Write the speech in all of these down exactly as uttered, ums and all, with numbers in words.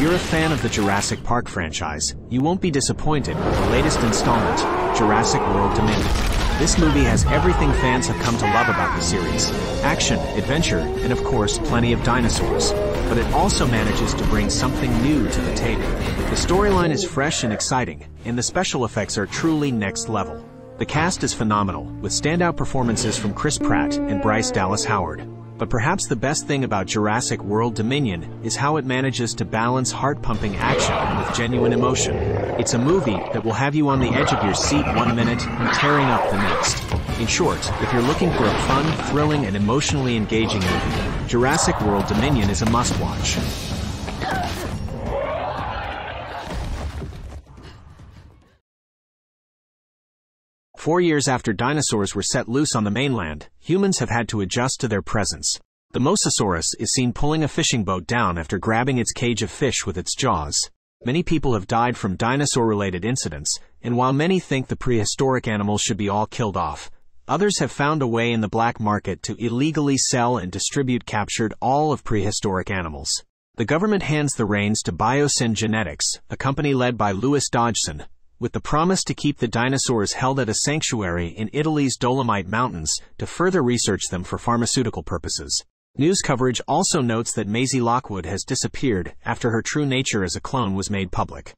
If you're a fan of the Jurassic Park franchise, you won't be disappointed with the latest installment, Jurassic World Dominion. This movie has everything fans have come to love about the series: action, adventure, and of course plenty of dinosaurs. But it also manages to bring something new to the table. The storyline is fresh and exciting, and the special effects are truly next level. The cast is phenomenal, with standout performances from Chris Pratt and Bryce Dallas Howard. But perhaps the best thing about Jurassic World Dominion is how it manages to balance heart-pumping action with genuine emotion. It's a movie that will have you on the edge of your seat one minute and tearing up the next. In short, if you're looking for a fun, thrilling, and emotionally engaging movie, Jurassic World Dominion is a must-watch. Four years after dinosaurs were set loose on the mainland, humans have had to adjust to their presence. The Mosasaurus is seen pulling a fishing boat down after grabbing its cage of fish with its jaws. Many people have died from dinosaur-related incidents, and while many think the prehistoric animals should be all killed off, others have found a way in the black market to illegally sell and distribute captured all of prehistoric animals. The government hands the reins to Biosyn Genetics, a company led by Lewis Dodgson, with the promise to keep the dinosaurs held at a sanctuary in Italy's Dolomite Mountains to further research them for pharmaceutical purposes. News coverage also notes that Maisie Lockwood has disappeared after her true nature as a clone was made public.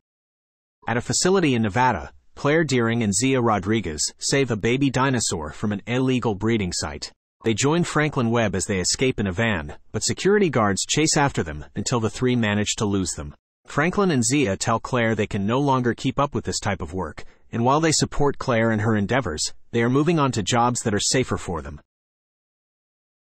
At a facility in Nevada, Claire Dearing and Zia Rodriguez save a baby dinosaur from an illegal breeding site. They join Franklin Webb as they escape in a van, but security guards chase after them until the three manage to lose them. Franklin and Zia tell Claire they can no longer keep up with this type of work, and while they support Claire in her endeavors, they are moving on to jobs that are safer for them.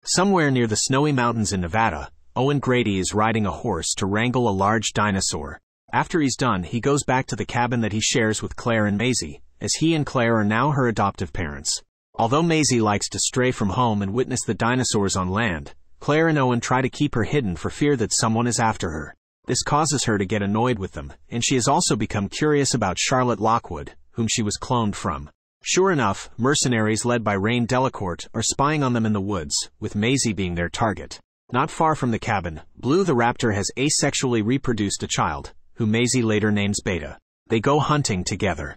Somewhere near the snowy mountains in Nevada, Owen Grady is riding a horse to wrangle a large dinosaur. After he's done, he goes back to the cabin that he shares with Claire and Maisie, as he and Claire are now her adoptive parents. Although Maisie likes to stray from home and witness the dinosaurs on land, Claire and Owen try to keep her hidden for fear that someone is after her. This causes her to get annoyed with them, and she has also become curious about Charlotte Lockwood, whom she was cloned from. Sure enough, mercenaries led by Rain Delacorte are spying on them in the woods, with Maisie being their target. Not far from the cabin, Blue the raptor has asexually reproduced a child, who Maisie later names Beta. They go hunting together.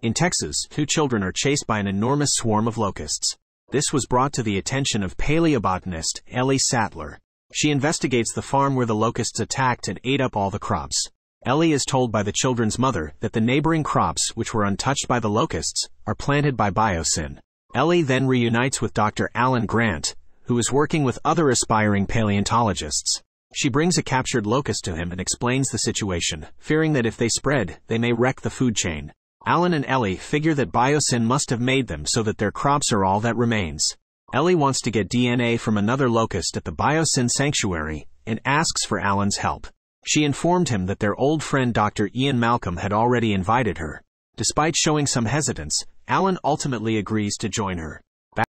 In Texas, two children are chased by an enormous swarm of locusts. This was brought to the attention of paleobotanist Ellie Sattler. She investigates the farm where the locusts attacked and ate up all the crops. Ellie is told by the children's mother that the neighboring crops, which were untouched by the locusts, are planted by Biosyn. Ellie then reunites with Doctor Alan Grant, who is working with other aspiring paleontologists. She brings a captured locust to him and explains the situation, fearing that if they spread, they may wreck the food chain. Alan and Ellie figure that Biosyn must have made them so that their crops are all that remains. Ellie wants to get D N A from another locust at the Biosyn Sanctuary, and asks for Alan's help. She informed him that their old friend Doctor Ian Malcolm had already invited her. Despite showing some hesitance, Alan ultimately agrees to join her. Back,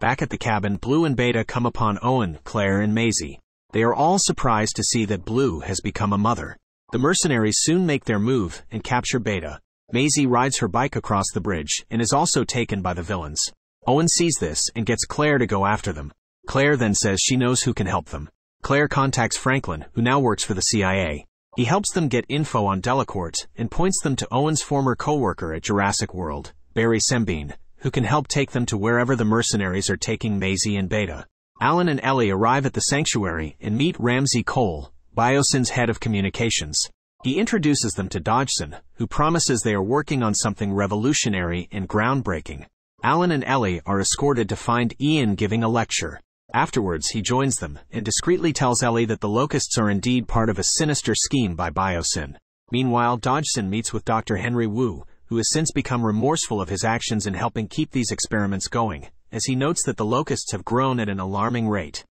back at the cabin, Blue and Beta come upon Owen, Claire, and Maisie. They are all surprised to see that Blue has become a mother. The mercenaries soon make their move and capture Beta. Maisie rides her bike across the bridge and is also taken by the villains. Owen sees this and gets Claire to go after them. Claire then says she knows who can help them. Claire contacts Franklin, who now works for the C I A. He helps them get info on Delacorte and points them to Owen's former co-worker at Jurassic World, Barry Sembean, who can help take them to wherever the mercenaries are taking Maisie and Beta. Alan and Ellie arrive at the sanctuary and meet Ramsey Cole, Biosyn's head of communications. He introduces them to Dodgson, who promises they are working on something revolutionary and groundbreaking. Alan and Ellie are escorted to find Ian giving a lecture. Afterwards, he joins them and discreetly tells Ellie that the locusts are indeed part of a sinister scheme by Biosyn. Meanwhile, Dodgson meets with Doctor Henry Wu, who has since become remorseful of his actions in helping keep these experiments going, as he notes that the locusts have grown at an alarming rate.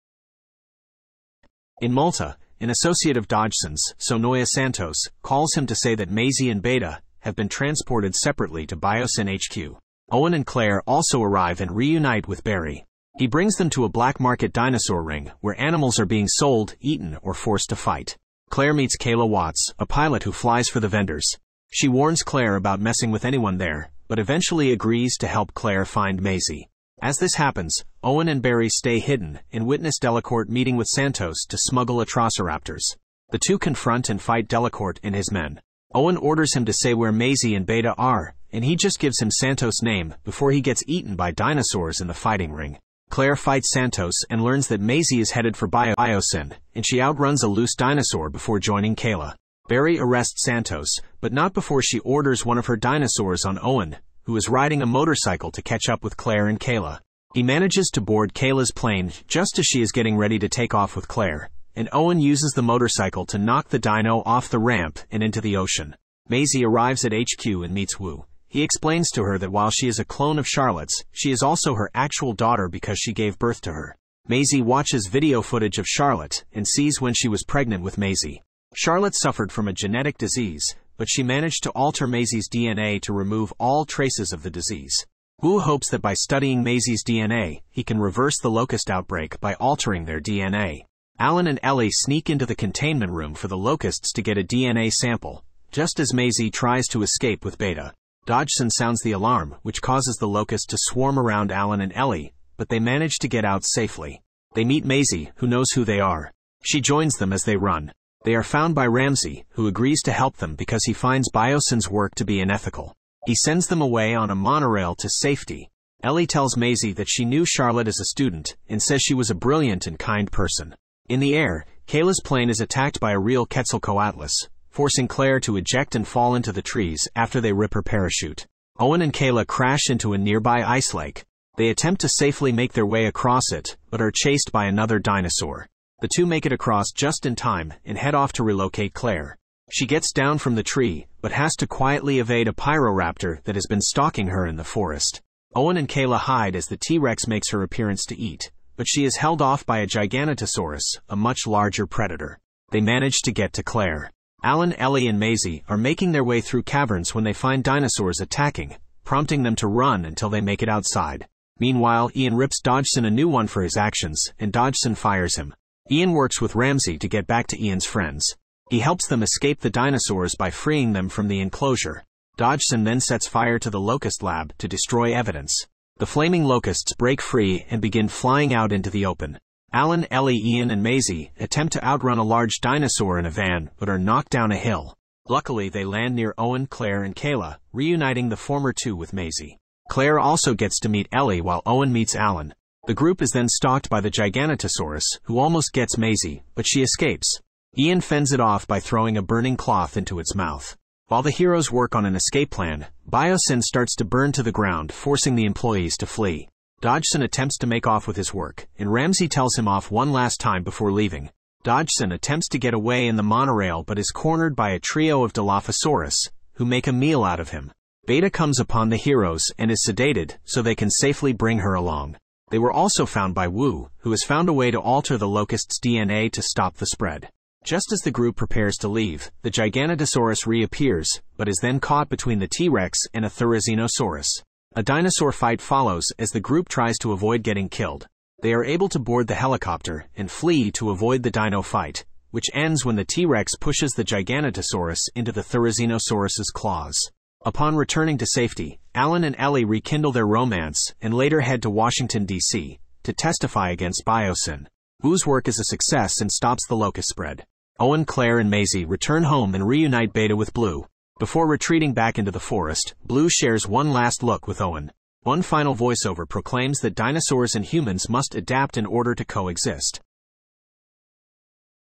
In Malta, an associate of Dodgson's, Sonoya Santos, calls him to say that Maisie and Beta have been transported separately to Biosyn H Q. Owen and Claire also arrive and reunite with Barry. He brings them to a black market dinosaur ring where animals are being sold, eaten, or forced to fight. Claire meets Kayla Watts, a pilot who flies for the vendors. She warns Claire about messing with anyone there, but eventually agrees to help Claire find Maisie. As this happens, Owen and Barry stay hidden and witness Delacorte meeting with Santos to smuggle Atrociraptors. The two confront and fight Delacorte and his men. Owen orders him to say where Maisie and Beta are, and he just gives him Santos' name before he gets eaten by dinosaurs in the fighting ring. Claire fights Santos and learns that Maisie is headed for Biosyn, and she outruns a loose dinosaur before joining Kayla. Barry arrests Santos, but not before she orders one of her dinosaurs on Owen, who is riding a motorcycle to catch up with Claire and Kayla. He manages to board Kayla's plane just as she is getting ready to take off with Claire, and Owen uses the motorcycle to knock the dino off the ramp and into the ocean. Maisie arrives at H Q and meets Wu. He explains to her that while she is a clone of Charlotte's, she is also her actual daughter because she gave birth to her. Maisie watches video footage of Charlotte and sees when she was pregnant with Maisie. Charlotte suffered from a genetic disease, but she managed to alter Maisie's D N A to remove all traces of the disease. Wu hopes that by studying Maisie's D N A, he can reverse the locust outbreak by altering their D N A. Alan and Ellie sneak into the containment room for the locusts to get a D N A sample, just as Maisie tries to escape with Beta. Dodgson sounds the alarm, which causes the locusts to swarm around Alan and Ellie, but they manage to get out safely. They meet Maisie, who knows who they are. She joins them as they run. They are found by Ramsey, who agrees to help them because he finds Biosyn's work to be unethical. He sends them away on a monorail to safety. Ellie tells Maisie that she knew Charlotte as a student and says she was a brilliant and kind person. In the air, Kayla's plane is attacked by a real Quetzalcoatlus, forcing Claire to eject and fall into the trees after they rip her parachute. Owen and Kayla crash into a nearby ice lake. They attempt to safely make their way across it, but are chased by another dinosaur. The two make it across just in time and head off to relocate Claire. She gets down from the tree, but has to quietly evade a pyroraptor that has been stalking her in the forest. Owen and Kayla hide as the T-Rex makes her appearance to eat, but she is held off by a Giganotosaurus, a much larger predator. They manage to get to Claire. Alan, Ellie, and Maisie are making their way through caverns when they find dinosaurs attacking, prompting them to run until they make it outside. Meanwhile, Ian rips Dodgson a new one for his actions, and Dodgson fires him. Ian works with Ramsey to get back to Ian's friends. He helps them escape the dinosaurs by freeing them from the enclosure. Dodgson then sets fire to the locust lab to destroy evidence. The flaming locusts break free and begin flying out into the open. Alan, Ellie, Ian, and Maisie attempt to outrun a large dinosaur in a van, but are knocked down a hill. Luckily, they land near Owen, Claire, and Kayla, reuniting the former two with Maisie. Claire also gets to meet Ellie while Owen meets Alan. The group is then stalked by the Giganotosaurus, who almost gets Maisie, but she escapes. Ian fends it off by throwing a burning cloth into its mouth. While the heroes work on an escape plan, Biosyn starts to burn to the ground, forcing the employees to flee. Dodgson attempts to make off with his work, and Ramsey tells him off one last time before leaving. Dodgson attempts to get away in the monorail but is cornered by a trio of Dilophosaurus, who make a meal out of him. Beta comes upon the heroes and is sedated, so they can safely bring her along. They were also found by Wu, who has found a way to alter the locust's D N A to stop the spread. Just as the group prepares to leave, the Giganotosaurus reappears, but is then caught between the T-Rex and a Therizinosaurus. A dinosaur fight follows as the group tries to avoid getting killed. They are able to board the helicopter and flee to avoid the dino fight, which ends when the T-Rex pushes the Giganotosaurus into the Therizinosaurus's claws. Upon returning to safety, Alan and Ellie rekindle their romance and later head to Washington, D C to testify against Biosyn. Wu's work is a success and stops the locust spread. Owen, Claire, and Maisie return home and reunite Beta with Blue. Before retreating back into the forest, Blue shares one last look with Owen. One final voiceover proclaims that dinosaurs and humans must adapt in order to coexist.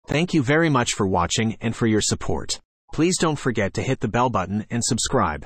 Thank you very much for watching and for your support. Please don't forget to hit the bell button and subscribe.